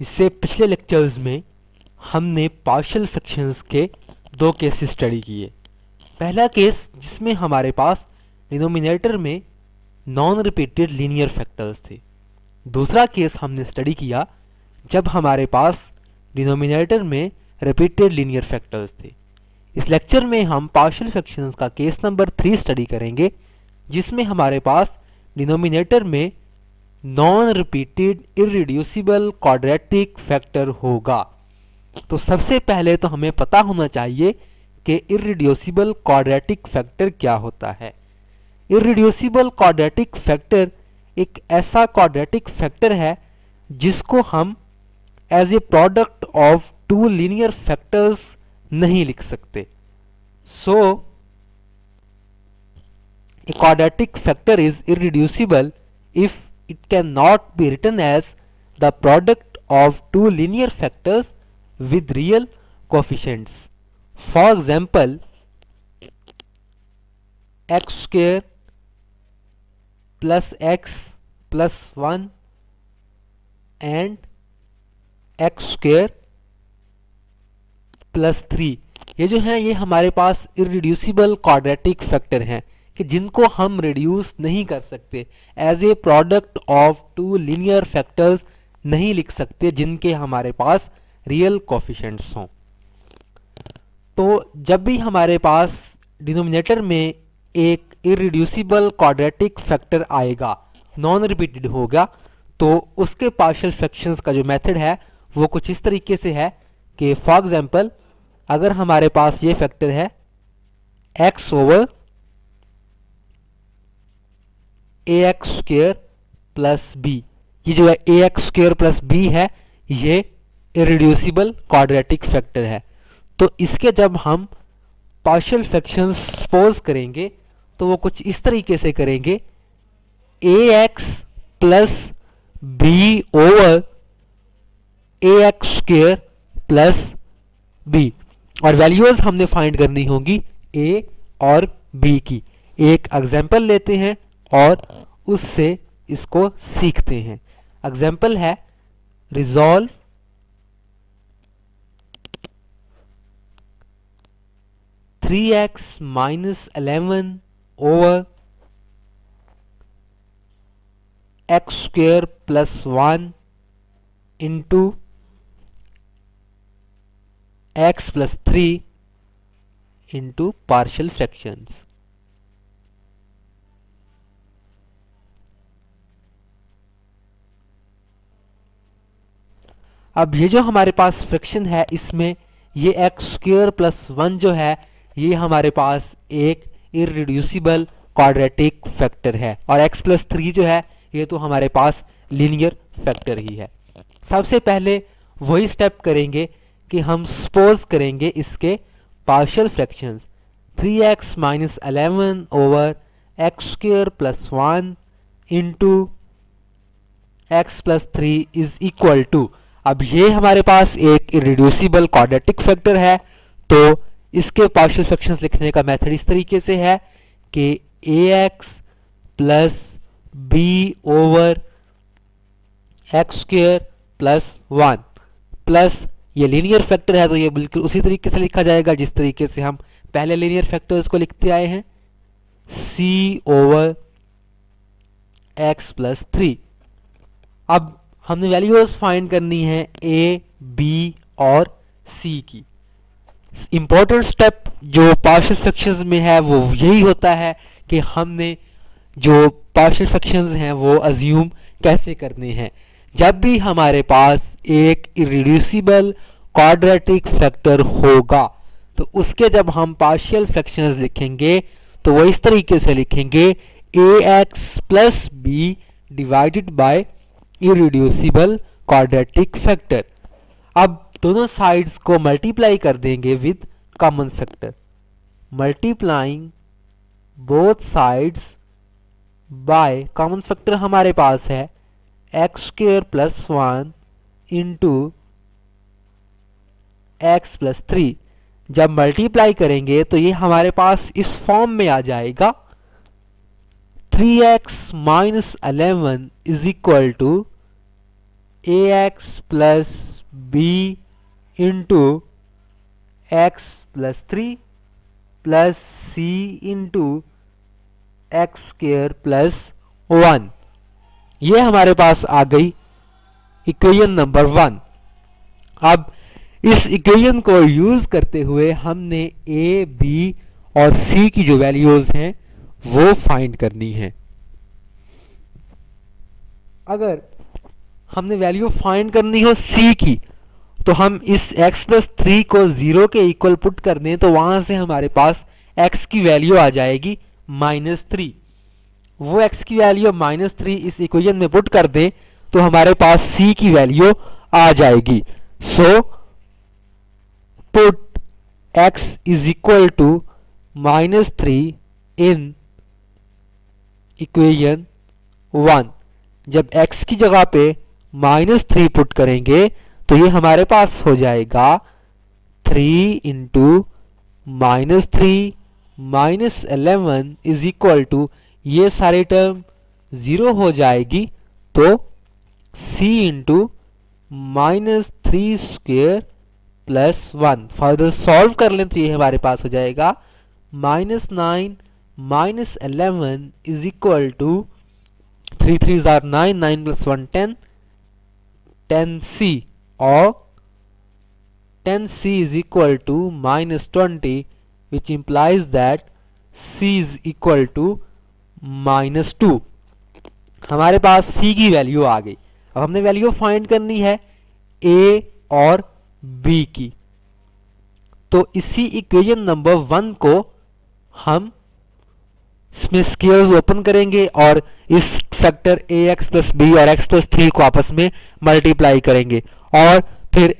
इससे पिछले लेक्चर्स में हमने पार्शियल फ्रैक्शंस के दो केस स्टडी किए। पहला केस जिसमें हमारे पास डिनोमिनेटर में नॉन रिपीटेड लीनियर फैक्टर्स थे। दूसरा केस हमने स्टडी किया जब हमारे पास डिनोमिनेटर में रिपीटेड लीनियर फैक्टर्स थे। इस लेक्चर में हम पार्शियल फ्रैक्शंस का केस नंबर 3 स्टडी करेंगे जिसमें हमारे पास डिनोमिनेटर में non repeated irreducible quadratic factor होगा। तो सबसे पहले तो हमें पता होना चाहिए कि इररिड्यूसिबल क्वाड्रेटिक फैक्टर क्या होता है। इररिड्यूसिबल क्वाड्रेटिक फैक्टर एक ऐसा क्वाड्रेटिक फैक्टर है जिसको हम as a product of two linear factors नहीं लिख सकते। So a quadratic factor is irreducible if it cannot be written as the product of two linear factors with real coefficients. For example, x square plus x plus 1 and x square plus 3. ये जो हैं ये हमारे पास irreducible quadratic factor हैं कि जिनको हम reduce नहीं कर सकते, as a product of two linear factors नहीं लिख सकते जिनके हमारे पास रियल कोफिशिएंट्स हों। तो जब भी हमारे पास डिनोमिनेटर में एक इररिड्यूसिबल क्वाड्रेटिक फैक्टर आएगा, नॉन रिपीटेड होगा, तो उसके पार्शियल फ्रैक्शंस का जो मेथड है वो कुछ इस तरीके से है कि फॉर एग्जांपल अगर हमारे पास ये फैक्टर है x over a x square plus B, ये जो है a x square plus B है ये इररिड्यूसिबल क्वाड्रेटिक फैक्टर है। तो इसके जब हम पार्शियल फ्रैक्शंस सपोज करेंगे तो वो कुछ इस तरीके से करेंगे a x plus B over a x square plus B, और वैल्यूज हमने फाइंड करनी होंगी ए और बी की। एक एग्जाम्पल लेते हैं और उससे इसको सीखते हैं। एग्जाम्पल है resolve three x minus 11 over x square plus 1 into x plus 3 into partial fractions. अब ये जो हमारे पास फ्रैक्शन है इसमें ये एक्स स्क्र प्लस 1 जो है ये हमारे पास एक इररिड्यूसिबल क्वाड्रेटिक फैक्टर है, और एक्स प्लस 3 जो है ये तो हमारे पास लीनियर फैक्टर ही है। सबसे पहले वही स्टेप करेंगे कि हम सपोज करेंगे इसके partial fractions 3x minus 11 over x square plus 1 into x plus 3 is equal to. अब ये हमारे पास एक इररिड्यूसिबल क्वाड्रेटिक फैक्टर है तो इसके पार्शियल फ्रैक्शंस लिखने का मेथड इस तरीके से है कि a x plus B over x square plus 1 plus ये लीनियर फैक्टर है तो ये बिल्कुल उसी तरीके से लिखा जाएगा जिस तरीके से हम पहले लीनियर फैक्टर्स को लिखते आए हैं सी ओवर एक्स प्लस 3। अब हमने वैल्यूज फाइंड करनी है ए, बी और सी की। इम्पोर्टेंट स्टेप जो पार्शियल फ्रैक्शंस में है वो यही होता है कि हमने जो पार्शियल फ्रैक्शंस हैं वो अज्यूम कैसे करने हैं। जब भी हमारे पास एक इररिड्यूसिबल क्वाड्रेटिक फैक्टर होगा तो उसके जब हम पार्शियल फ्रैक्शंस लिखेंगे तो वो इस तरीके से लिखेंगे a x plus B divided by irreducible quadratic factor. अब दोनों साइड्स को मल्टीप्लाई कर देंगे with common factor, multiplying both sides by common factor हमारे पास है x square plus 1 into x plus 3। जब मल्टीप्लाई करेंगे तो ये हमारे पास इस फॉर्म में आ जाएगा 3x minus 11 is equal to ax plus b into x plus 3 plus c into x square plus 1। ये हमारे पास आ गई इक्वेशन नंबर 1। अब इस इक्वेशन को यूज करते हुए हमने ए बी और सी की जो वैल्यूज हैं वो फाइंड करनी है। अगर हमने वैल्यू फाइंड करनी हो सी की तो हम इस एक्स प्लस 3 को 0 के इक्वल पुट कर दें तो वहां से हमारे पास एक्स की वैल्यू आ जाएगी -3। वो x की वैल्यू -3 इस इक्वेशन में पुट कर दें तो हमारे पास c की वैल्यू आ जाएगी। So put x is equal to -3 in equation 1। जब x की जगह पे -3 पुट करेंगे तो ये हमारे पास हो जाएगा 3 इंटू -3 -11 इज इक्वल टू ये सारे टर्म 0 हो जाएगी तो c into -3 square plus 1। Further solve कर लें तो ये हमारे पास हो जाएगा -9 -11 is equal to 3 3 9, 9 plus 1 10, 10c और 10c is equal to -20 which implies that c is equal to -2। हमारे पास c की वैल्यू आ गई। अब हमने वैल्यू फाइंड करनी है a और b की, तो इसी इक्वेशन नंबर 1 को हम इसमें स्केल्स ओपन करेंगे और इस फैक्टर ax plus b और x plus 3 को आपस में मल्टीप्लाई करेंगे और फिर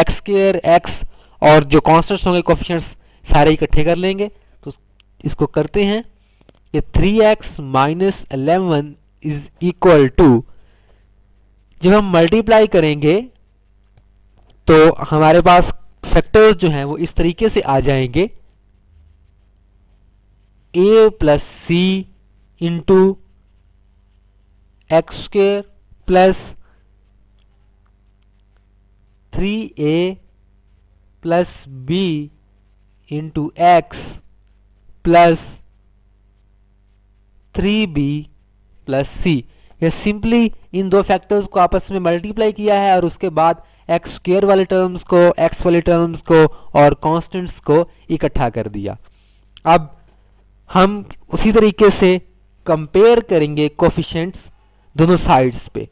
x और जो कॉन्स्टेंट्स होंगे कोएफिशिएंट्स सारे इकट्ठे कर लेंगे। तो इसको करते हैं कि 3x minus 11 is equal to, जब हम मल्टीप्लाई करेंगे तो हमारे पास फैक्टर्स जो हैं वो इस तरीके से आ जाएंगे a plus C into x square plus 3a plus B into x plus 3b plus सी। ये सिंपली इन दो फैक्टर्स को आपस में मल्टीप्लाई किया है और उसके बाद एक्स स्क्वायर वाले टर्म्स को, एक्स वाले टर्म्स को और कॉन्स्टेंट्स को इकट्ठा कर दिया। अब हम उसी तरीके से कंपेयर करेंगे कोफिशिएंट्स दोनों साइड्स पे।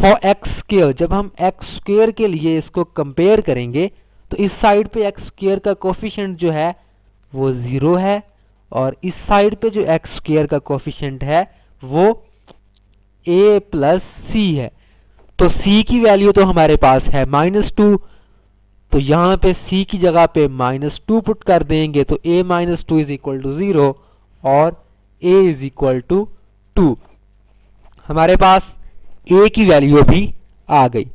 फॉर एक्स स्क्वायर, जब हम एक्स स्क्वायर के लिए इसको कंपेयर करेंगे तो इस साइड पे एक्स स्क्वायर का कोफिशिएंट जो है वो 0 है और इस साइड पे जो एक्स स्क्वायर का कोफिशिएंट है वो a प्लस सी है। तो c की वैल्यू तो हमारे पास है -2, तो यहाँ पे c की जगह पे -2 पुट कर देंगे तो a -2 इज इक्वल टू 0 और a इज इक्वल टू 2। हमारे पास a की वैल्यू भी आ गई।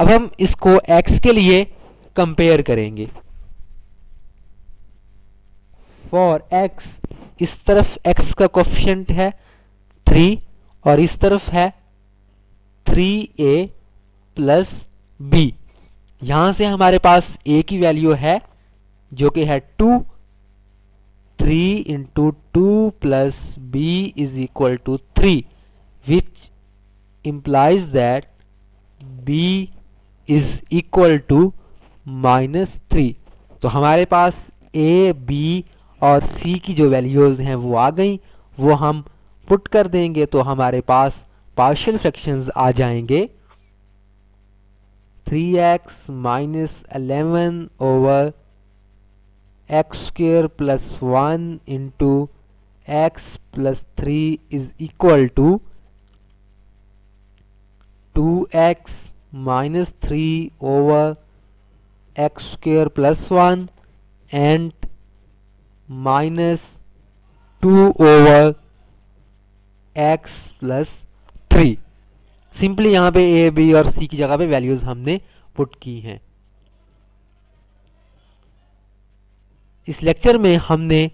अब हम इसको x के लिए कंपेयर करेंगे। फॉर x इस तरफ x का कोफिशिएंट है 3 और इस तरफ है 3a प्लस b। यहां से हमारे पास a की वैल्यू है जो कि है 2, 3 into 2 plus b is equal to 3 which implies that b is equal to -3। तो हमारे पास a, b और c की जो वैल्यूज हैं वो आ गई, वो हम पुट कर देंगे तो हमारे पास पार्शियल फ्रैक्शंस आ जाएंगे 3x minus 11 over x square plus 1 into x plus 3 is equal to 2x minus 3 over x square plus 1 and -2 over x plus 3। Simply यहाँ पे ए, बी और सी की जगह पे वैल्यूज हमने पुट की हैं। इस लेक्चर में हमने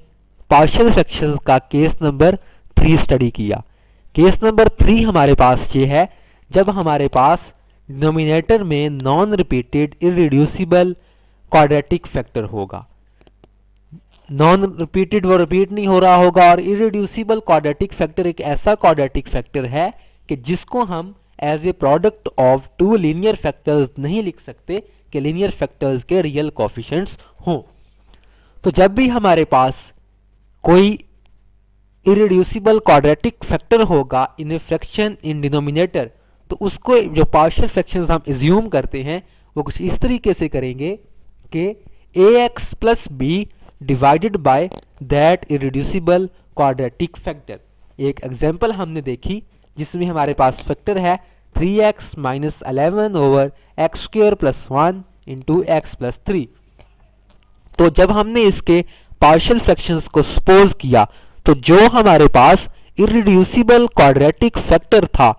पार्शियल फ्रैक्शंस का केस नंबर 3 स्टडी किया। केस नंबर 3 हमारे पास ये है जब हमारे पास डिनोमिनेटर में non repeated irreducible quadratic factor होगा। नॉन रिपीटेड वो रिपीट नहीं हो रहा होगा, और इररिड्यूसिबल क्वाड्रेटिक फैक्टर एक ऐसा क्वाड्रेटिक फैक्टर है कि जिसको हम as a product of two linear factors नहीं लिख सकते कि लीनियर फैक्टर्स के रियल कोएफिशिएंट्स हों। तो जब भी हमारे पास कोई इररिड्यूसिबल क्वाड्रेटिक फैक्टर होगा इन ए फ्रैक्शन इन डिनोमिनेटर, तो उसको जो पार्शियल फ्रैक्शंस हम एज्यूम करते हैं वो कुछ इस तरीके से करेंगे कि ax plus B divided by that irreducible quadratic factor. एक एग्जांपल हमने देखी जिसमें हमारे पास फैक्टर है 3x minus 11 over x square plus 1 into x plus 3। तो जब हमने इसके पार्शियल फ्रैक्शंस को सपोज किया तो जो हमारे पास इररिड्यूसिबल क्वाड्रेटिक फैक्टर था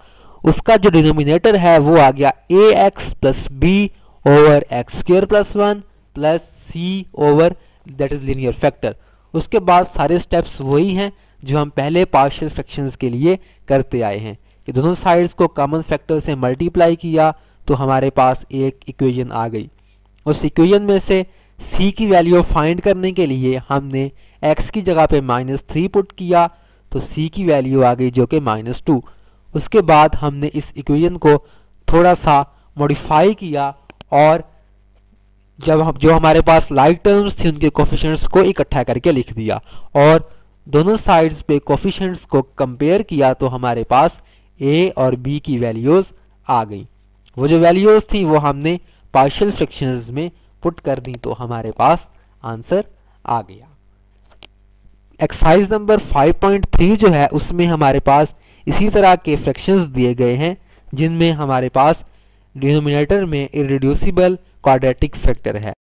उसका जो डिनोमिनेटर है वो आ गया ax plus B over x square plus 1 plus c over that is linear factor. उसके बाद सारे स्टेप्स वही हैं जो हम पहले पार्शियल फ्रैक्शंस के लिए करते आए हैं कि दोनों साइड्स को कॉमन फैक्टर से मल्टीप्लाई किया तो हमारे पास एक इक्वेशन आ गई। उस इक्वेशन में से c की वैल्यू फाइंड करने के लिए हमने x की जगह पे -3 पुट किया तो c की वैल्यू आ गई जो कि -2। उसके बाद हमने इस इक्वेशन को थोड़ा सा मॉडिफाई किया और जब हम जो हमारे पास लाइक टर्म्स थी उनके कोफिशिएंट्स को इकट्ठा करके लिख दिया और दोनों साइड्स पे कोफिशिएंट्स को कंपेयर किया तो हमारे पास a और b की वैल्यूज आ गई। वो जो वैल्यूज थी वो हमने पार्शियल फ्रैक्शंस में पुट कर दी तो हमारे पास आंसर आ गया। एक्सरसाइज नंबर 5.3 जो है उसमें हमारे पास इसी तरह के फ्रैक्शंस दिए गए हैं जिनमें हमारे पास डिनोमिनेटर में इररिड्यूसिबल क्वाड्रेटिक फैक्टर है।